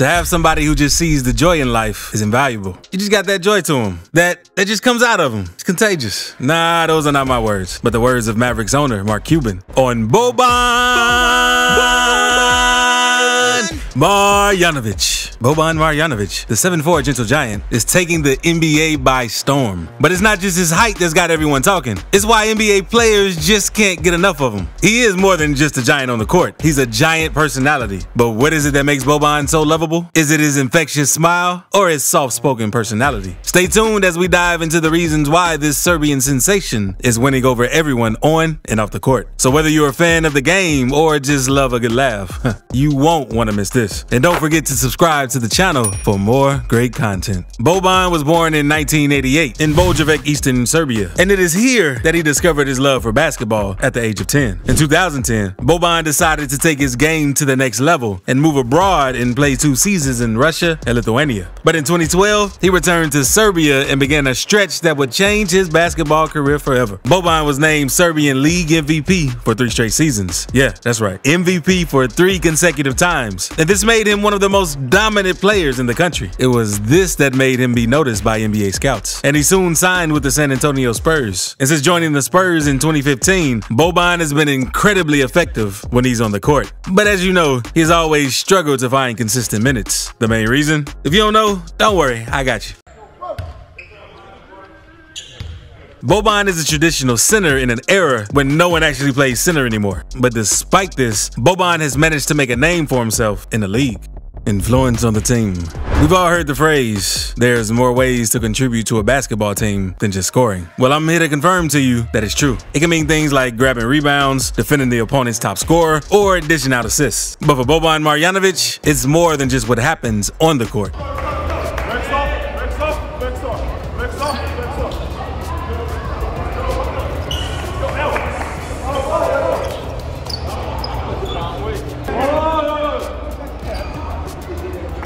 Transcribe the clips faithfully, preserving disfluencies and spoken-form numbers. To have somebody who just sees the joy in life is invaluable. You just got that joy to him. That, that just comes out of him. It's contagious. Nah, those are not my words, but the words of Mavericks owner, Mark Cuban, on Boban, Boban! Marjanovic. Boban Marjanovic, the seven foot four gentle giant, is taking the N B A by storm. But it's not just his height that's got everyone talking. It's why N B A players just can't get enough of him. He is more than just a giant on the court. He's a giant personality. But what is it that makes Boban so lovable? Is it his infectious smile or his soft-spoken personality? Stay tuned as we dive into the reasons why this Serbian sensation is winning over everyone on and off the court. So whether you're a fan of the game or just love a good laugh, you won't want to miss this. And don't forget to subscribe to the channel for more great content. Boban was born in nineteen eighty-eight in Boljevac, Eastern Serbia, and it is here that he discovered his love for basketball at the age of ten. In two thousand ten, Boban decided to take his game to the next level and move abroad and play two seasons in Russia and Lithuania. But in twenty twelve, he returned to Serbia and began a stretch that would change his basketball career forever. Boban was named Serbian League M V P for three straight seasons. Yeah, that's right. M V P for three consecutive times. And this made him one of the most dominant players in the country. It was this that made him be noticed by N B A scouts, and he soon signed with the San Antonio Spurs. And since joining the Spurs in twenty fifteen, Boban has been incredibly effective when he's on the court. But as you know, he's always struggled to find consistent minutes. The main reason? If you don't know, don't worry, I got you. Boban is a traditional center in an era when no one actually plays center anymore. But despite this, Boban has managed to make a name for himself in the league. Influence on the team. We've all heard the phrase, there's more ways to contribute to a basketball team than just scoring. Well, I'm here to confirm to you that it's true. It can mean things like grabbing rebounds, defending the opponent's top scorer, or dishing out assists. But for Boban Marjanovic, it's more than just what happens on the court.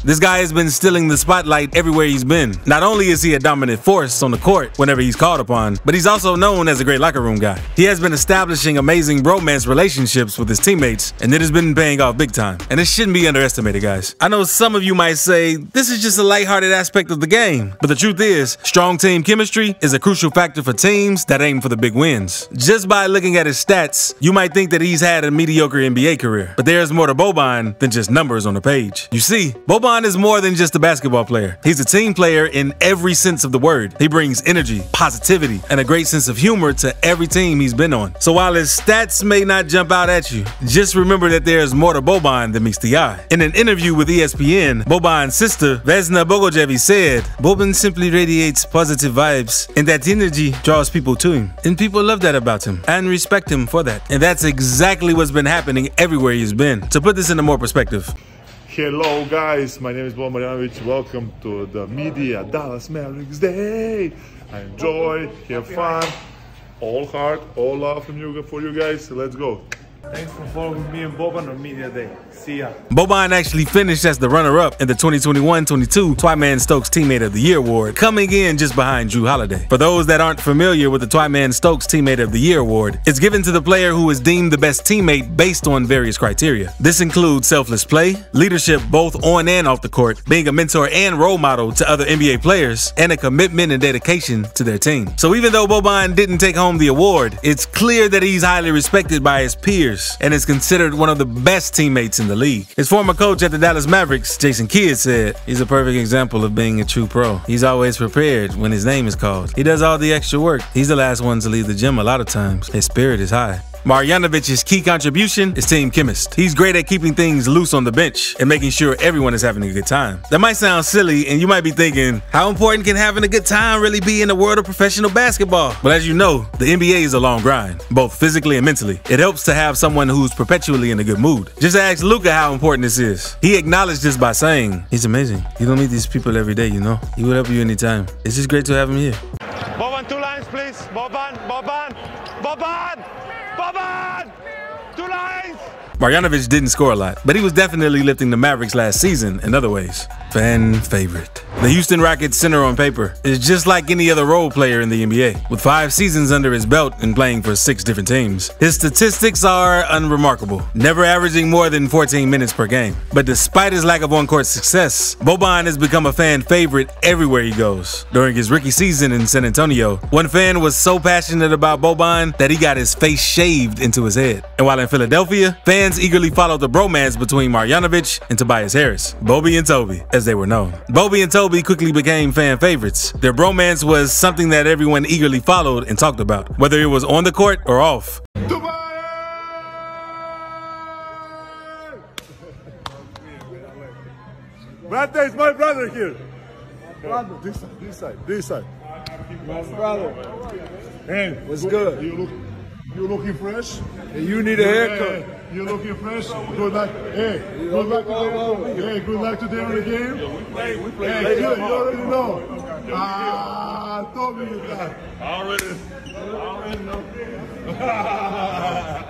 This guy has been stealing the spotlight everywhere he's been. Not only is he a dominant force on the court whenever he's called upon, but he's also known as a great locker room guy. He has been establishing amazing bromance relationships with his teammates, and it has been paying off big time. And it shouldn't be underestimated, guys. I know some of you might say, this is just a lighthearted aspect of the game. But the truth is, strong team chemistry is a crucial factor for teams that aim for the big wins. Just by looking at his stats, you might think that he's had a mediocre N B A career. But there's more to Boban than just numbers on the page. You see, Boban Boban is more than just a basketball player. He's a team player in every sense of the word. He brings energy, positivity, and a great sense of humor to every team he's been on. So while his stats may not jump out at you, just remember that there's more to Boban than meets the eye. In an interview with E S P N, Boban's sister, Vesna Bogojević, said, Boban simply radiates positive vibes, and that energy draws people to him. And people love that about him and respect him for that. And that's exactly what's been happening everywhere he's been. To put this into more perspective, hello guys, my name is Boban Marjanovic. Welcome to the media Dallas Mavericks Day. I enjoy, have fun, all heart, all love from you for you guys. Let's go. Thanks for following me and Boban on Media Day. See ya. Boban actually finished as the runner-up in the twenty twenty-one twenty-two Twyman-Stokes Teammate of the Year Award, coming in just behind Drew Holiday. For those that aren't familiar with the Twyman-Stokes Teammate of the Year Award, it's given to the player who is deemed the best teammate based on various criteria. This includes selfless play, leadership both on and off the court, being a mentor and role model to other N B A players, and a commitment and dedication to their team. So even though Boban didn't take home the award, it's clear that he's highly respected by his peers and is considered one of the best teammates in the league. His former coach at the Dallas Mavericks, Jason Kidd, said, he's a perfect example of being a true pro. He's always prepared when his name is called. He does all the extra work. He's the last one to leave the gym a lot of times. His spirit is high. Marjanovic's key contribution is team chemist. He's great at keeping things loose on the bench and making sure everyone is having a good time. That might sound silly, and you might be thinking, how important can having a good time really be in the world of professional basketball? But as you know, the N B A is a long grind, both physically and mentally. It helps to have someone who's perpetually in a good mood. Just ask Luka how important this is. He acknowledged this by saying, he's amazing. You don't meet these people every day, you know? He will help you anytime. It's just great to have him here. Boban, two lines, please. Boban, Boban, Boban! Boban! Two lines! Marjanovic didn't score a lot, but he was definitely lifting the Mavericks last season in other ways. fan favorite. The Houston Rockets center on paper is just like any other role player in the N B A, with five seasons under his belt and playing for six different teams. His statistics are unremarkable, never averaging more than fourteen minutes per game. But despite his lack of on-court success, Boban has become a fan favorite everywhere he goes. During his rookie season in San Antonio, one fan was so passionate about Boban that he got his face shaved into his head. And while in Philadelphia, fans eagerly followed the bromance between Marjanovic and Tobias Harris, Bobi and Toby, as they were known. Bobi and Toby quickly became fan favorites. Their bromance was something that everyone eagerly followed and talked about, whether it was on the court or off. Dubai! Brate is my brother here. Brother, this side, this side, this side. My brother. Hey, what's good? You look, you looking fresh? Hey, you need a haircut. Hey, you looking fresh? Good luck. Hey, good luck today. Hey, good luck today on the game. Hey, we play. Hey, you already know. Ah, told me that. Already, already know.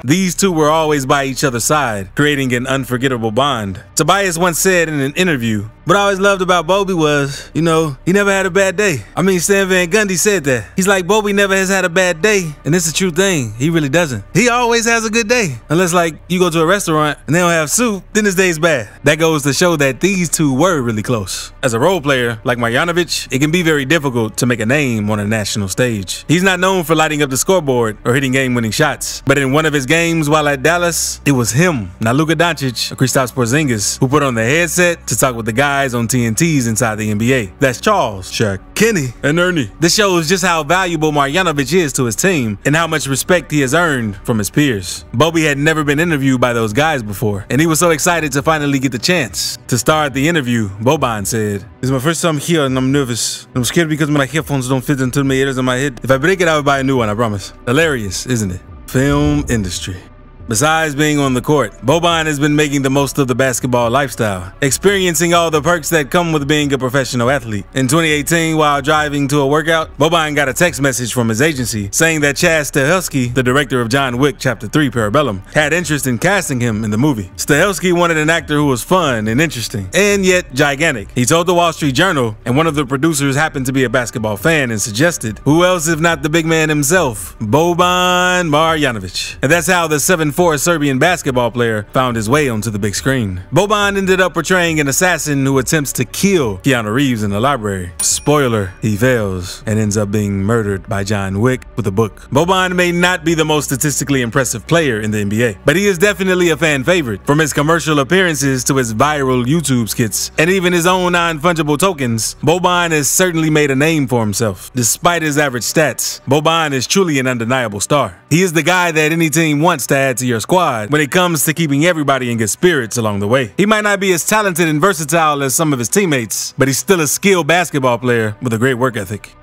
These two were always by each other's side, creating an unforgettable bond. Tobias once said in an interview, "What I always loved about Bobi was, you know, he never had a bad day. I mean, Stan Van Gundy said that. He's like, Bobi never has had a bad day, and it's a true thing. He really doesn't. He always has a good day. Unless, like, you go to a restaurant and they don't have soup, then his day's bad." That goes to show that these two were really close. As a role player like Marjanovic, it can be very difficult to make a name on a national stage. He's not known for lighting up the scoreboard or hitting game-winning shots, but in one of his games, Games while at Dallas, it was him, not Luka Doncic or Kristaps Porzingis, who put on the headset to talk with the guys on T N T's Inside the N B A. That's Charles, Shaq, Kenny, and Ernie. This shows just how valuable Marjanovic is to his team and how much respect he has earned from his peers. Bobi had never been interviewed by those guys before, and he was so excited to finally get the chance. To start the interview, Boban said, "It's my first time here and I'm nervous. I'm scared because my headphones don't fit into my ears and my head. If I break it, I will buy a new one, I promise." Hilarious, isn't it? Film industry. Besides being on the court, Boban has been making the most of the basketball lifestyle, experiencing all the perks that come with being a professional athlete. In twenty eighteen, while driving to a workout, Boban got a text message from his agency saying that Chad Stahelski, the director of John Wick Chapter three Parabellum, had interest in casting him in the movie. Stahelski wanted an actor who was fun and interesting, and yet gigantic. He told the Wall Street Journal, and one of the producers happened to be a basketball fan and suggested, who else if not the big man himself, Boban Marjanovic. And that's how the seven foot four Serbian basketball player found his way onto the big screen. Boban ended up portraying an assassin who attempts to kill Keanu Reeves in the library. Spoiler, he fails and ends up being murdered by John Wick with a book. Boban may not be the most statistically impressive player in the N B A, but he is definitely a fan favorite. From his commercial appearances to his viral YouTube skits and even his own non-fungible tokens, Boban has certainly made a name for himself. Despite his average stats, Boban is truly an undeniable star. He is the guy that any team wants to add to your squad when it comes to keeping everybody in good spirits along the way. He might not be as talented and versatile as some of his teammates, but he's still a skilled basketball player with a great work ethic.